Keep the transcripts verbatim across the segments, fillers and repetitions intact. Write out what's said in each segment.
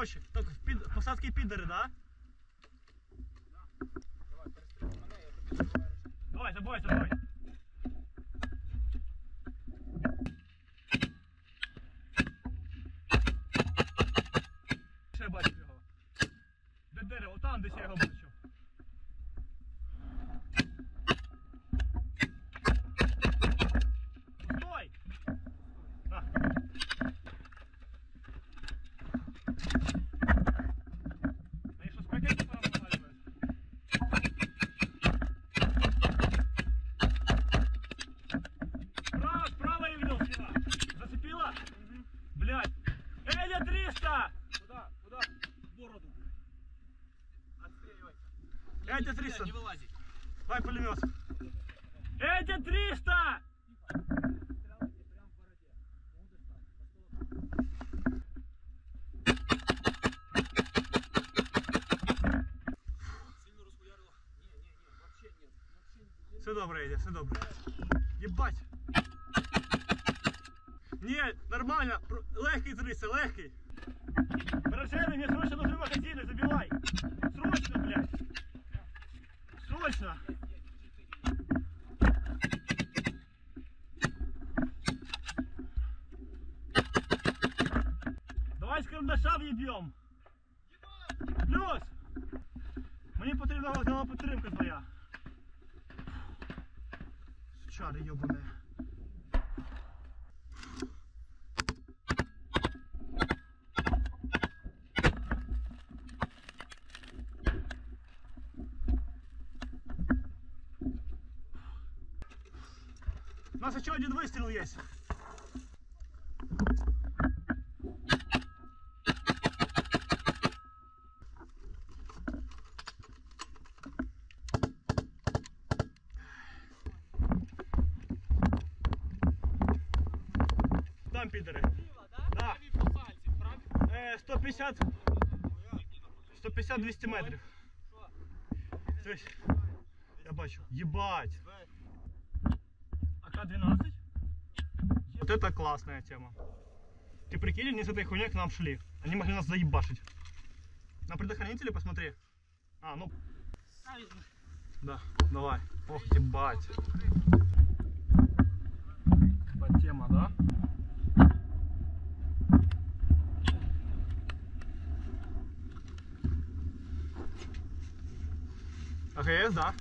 короче, только в пид... посадки пидоры, да? Да. Давай, забывай, забывай. Ще бачив його. Де дерево, там десь я його бачив. Все добре, Едя, все добре. Єбать! Ні, нормально, легкий зриси, легкий. Брожений, мені срочно нужен магазин, забивай. Срочно, блядь. Срочно. Давай з карандаша в'єб'єм. Плюс. Мені потрібна головна підтримка твоя. Шари ёбаные. У нас еще один выстрел есть. Пидоры. Да. сто пятьдесят двести метров. Я бачу. Ебать. А К двенадцать? Вот это классная тема. Ты прикинь, они с этой хуйней к нам шли. Они могли нас заебашить. На предохранителе посмотри. А, ну. Да, давай. Ох, ебать. Ебать тема, да? АКС, да?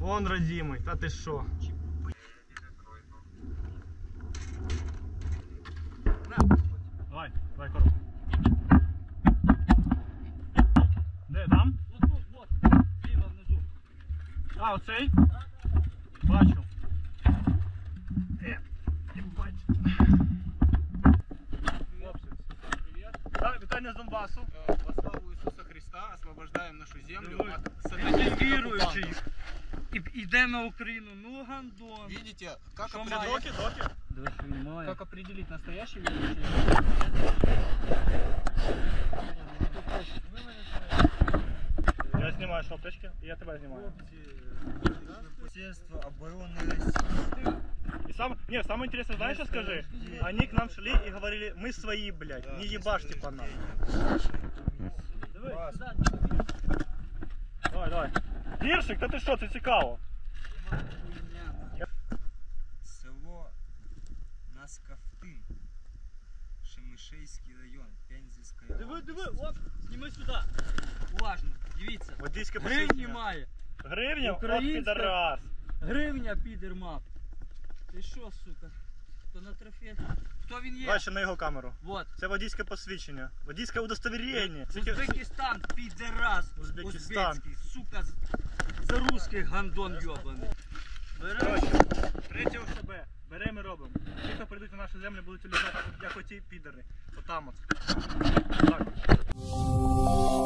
Он родимый, да ты шо? Давай, давай, коротко. Де, там? Вот, вот, вот, лево внизу. А, вот цей? Да, да, да. Бачу. Э, ебать. Да, витание с Донбассу. Освобождаємо нашу землю от сатанинских оккупантов. Іде на Україну, ну гандон. Видите, как определить, как определить настоящий величий? Я снимаю шопточки, я тебя снимаю. Естество, обороны России. И сам, не, самое интересное, знаешь, что скажи? Они к нам шли и говорили, мы свои, блядь, не ебашьте по нам. Давай, давай. Гіршик, та ти що, це цікаво. Село Наскавтин, Шемишейский район, Пензийская область. Диви, диви, оп, сніми сюди. Уважно, дивіться. Гривня має. Гривня? От підарас. Гривня, підермап. Ти що, сука? Хто на трофе? Хто він є? Бачу на його камеру. Вот. Це водійське посвідчення. Водійське удостовірення. Узбекистан, підерас. Узбекистан. Узбекський, сука, за русский гандон йобаний. Беремо. Третє ОСБ. Беремо і робимо. Ті, хто прийдуть на нашу землю, будуть лежати, як оті підери. Отам от. Так.